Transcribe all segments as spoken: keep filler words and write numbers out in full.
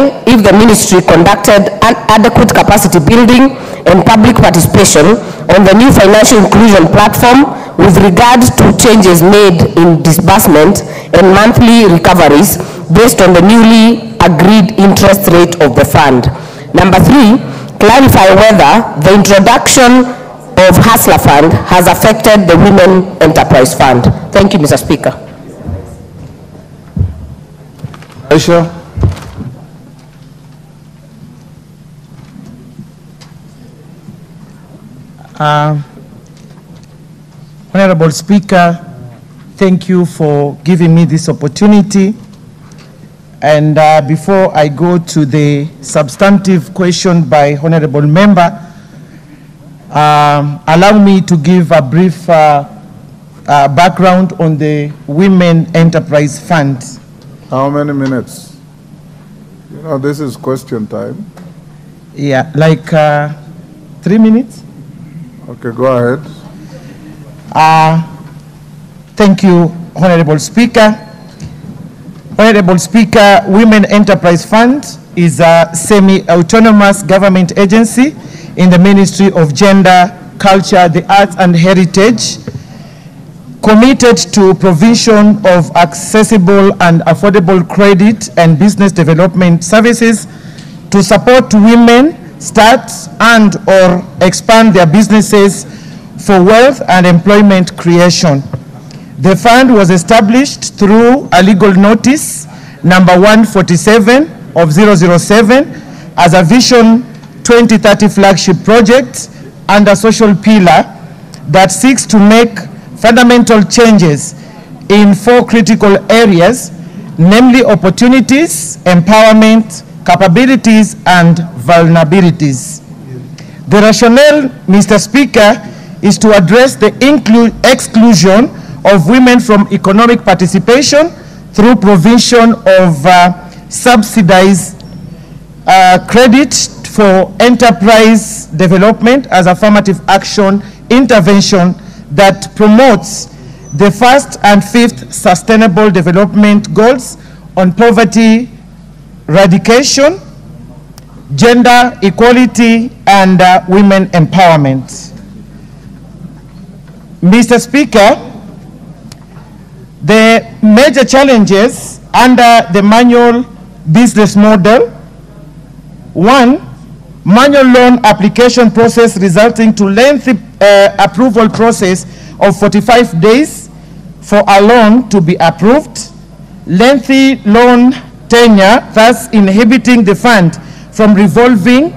Thereby, if the ministry conducted an adequate capacity building and public participation on the new financial inclusion platform with regard to changes made in disbursement and monthly recoveries based on the newly agreed interest rate of the fund. Number three, clarify whether the introduction of Hustler Fund has affected the Women Enterprise Fund. Thank you, Mister Speaker. Aisha. Uh, Honorable Speaker, thank you for giving me this opportunity. And uh, before I go to the substantive question by Honorable Member, Um, allow me to give a brief uh, uh, background on the Women Enterprise Fund. How many minutes? You know, this is question time. Yeah, like uh, three minutes. Okay, go ahead. Uh, thank you, Honorable Speaker. Honorable Speaker, Women Enterprise Fund is a semi-autonomous government agency in the Ministry of Gender, Culture, the Arts and Heritage, committed to provision of accessible and affordable credit and business development services to support women start and or expand their businesses for wealth and employment creation. The fund was established through a legal notice number one forty-seven of zero zero seven as a Vision twenty thirty flagship project under social pillar that seeks to make fundamental changes in four critical areas, namely opportunities, empowerment, capabilities, and vulnerabilities. The rationale, Mister Speaker, is to address the exclusion of women from economic participation through provision of uh, subsidized uh, credit for enterprise development as affirmative action intervention that promotes the first and fifth sustainable development goals on poverty eradication, gender equality, and uh, women empowerment. Mister Speaker, the major challenges under the manual business model: one, manual loan application process resulting to lengthy uh, approval process of forty-five days for a loan to be approved, lengthy loan tenure, thus inhibiting the fund from revolving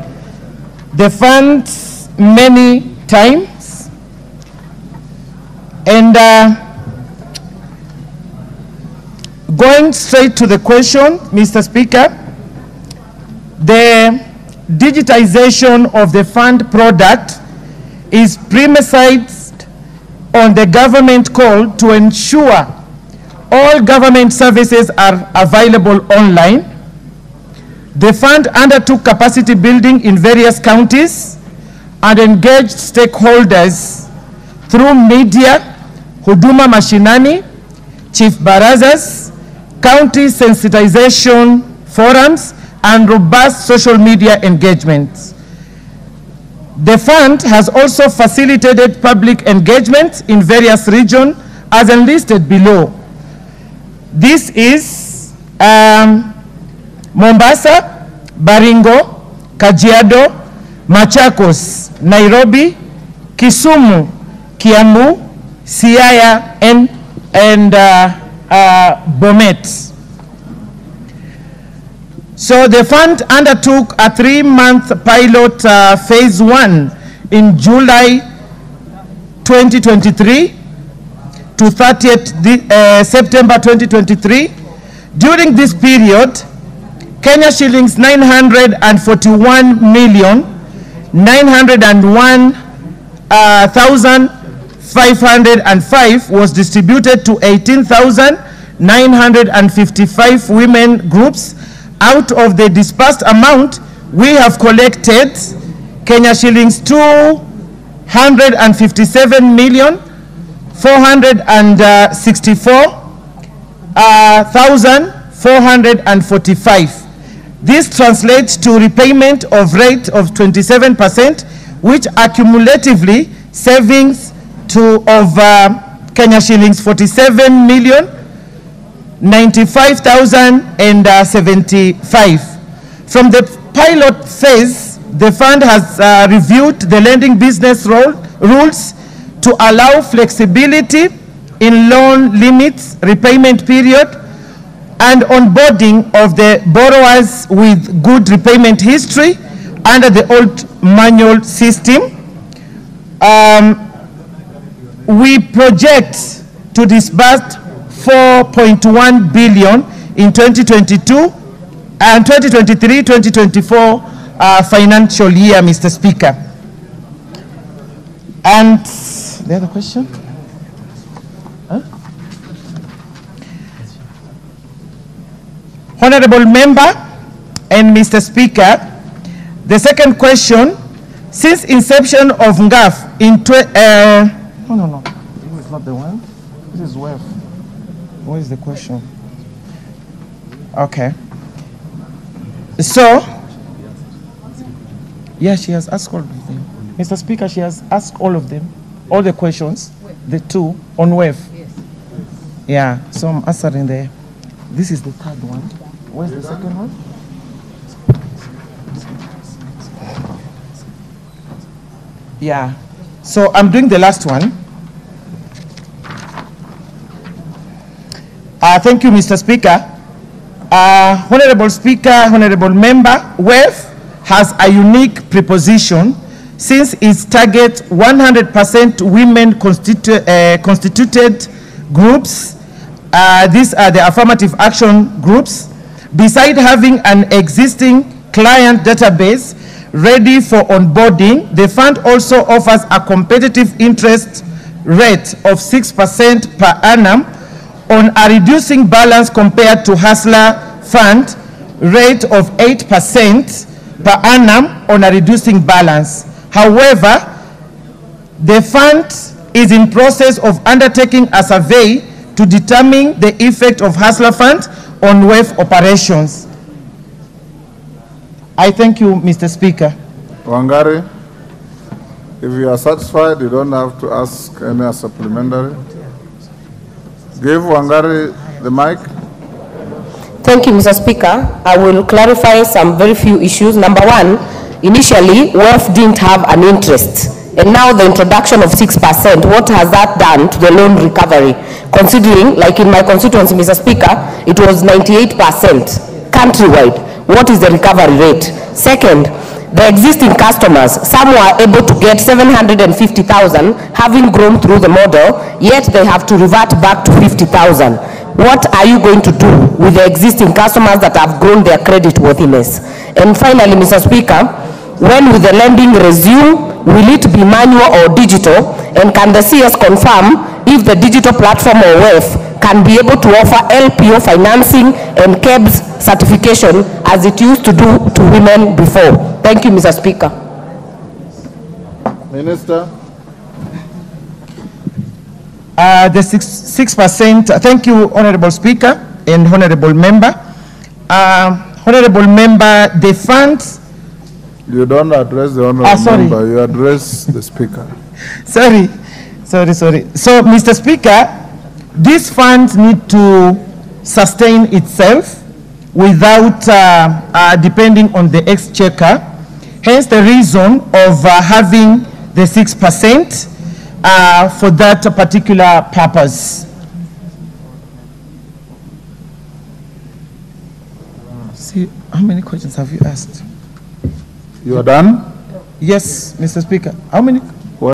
the funds many times, and uh, going straight to the question, Mister Speaker, the digitization of the fund product is premised on the government call to ensure all government services are available online. The fund undertook capacity building in various counties and engaged stakeholders through media, Huduma Mashinani, Chief Barazas, county sensitization forums, and robust social media engagements. The fund has also facilitated public engagements in various regions as enlisted below. This is um, Mombasa, Baringo, Kajiado, Machakos, Nairobi, Kisumu, Kiambu, Siaya, and, and uh, uh, Bomet. So the fund undertook a three-month pilot uh, phase one in July twenty twenty-three to thirtieth September twenty twenty-three. During this period, Kenya shillings nine hundred forty-one million nine hundred one thousand five hundred five was distributed to eighteen thousand nine hundred fifty-five women groups. Out of the disbursed amount, we have collected Kenya shillings two hundred fifty-seven million four hundred sixty-four thousand four hundred forty-five This translates to repayment of rate of twenty-seven percent, which accumulatively savings to of uh, Kenya shillings forty-seven million ninety-five thousand seventy-five. From the pilot phase, the fund has uh, reviewed the lending business role, rules to allow flexibility in loan limits, repayment period, and onboarding of the borrowers with good repayment history under the old manual system. Um, we project to disburse four point one billion in twenty twenty-two and twenty twenty-three twenty twenty-four uh, financial year, Mister Speaker. And the other question? Huh? Honorable Member and Mister Speaker, the second question, since inception of N G A F in tw uh, no no no, this is not the one. This is W E F. What is the question? Okay. So, yeah, she has asked all of them. Mister Speaker, she has asked all of them, all the questions, the two on W E F. Yes. Yeah, so I'm answering there. This is the third one. Where's the second one? Yeah, so I'm doing the last one. Uh, thank you, Mister Speaker. Uh, Honorable Speaker, Honorable Member, W E F has a unique preposition since its target one hundred percent women constitu uh, constituted groups. Uh, these are the affirmative action groups. Besides having an existing client database ready for onboarding, the fund also offers a competitive interest rate of six percent per annum on a reducing balance compared to Hustler Fund rate of eight percent per annum on a reducing balance. However, the fund is in process of undertaking a survey to determine the effect of Hustler Fund on W E F operations. I thank you, Mister Speaker. Wangari, if you are satisfied, you don't have to ask any supplementary. Give Wangari the mic. Thank you, Mister Speaker. I will clarify some very few issues. Number one, initially, W E F didn't have an interest. And now the introduction of six percent, what has that done to the loan recovery? Considering, like in my constituency, Mister Speaker, it was ninety-eight percent countrywide. What is the recovery rate? Second, the existing customers, some were able to get seven hundred fifty thousand, having grown through the model, yet they have to revert back to fifty thousand. What are you going to do with the existing customers that have grown their credit worthiness? And finally, Mister Speaker, when will the lending resume? Will it be manual or digital? And can the C S confirm if the digital platform or W E F can be able to offer L P O financing and C A B S certification as it used to do to women before? Thank you, Mister Speaker. Minister. Uh, the six, six percent, uh, thank you, Honorable Speaker and Honorable Member. Uh, Honorable Member, the funds. You don't address the Honorable ah, Member, you address the Speaker. Sorry, sorry, sorry. So, Mister Speaker, these funds need to sustain itself without uh, uh, depending on the exchequer. Hence the reason of uh, having the six percent uh, for that particular purpose. See, how many questions have you asked? You are done? Yes, Mister Speaker. How many?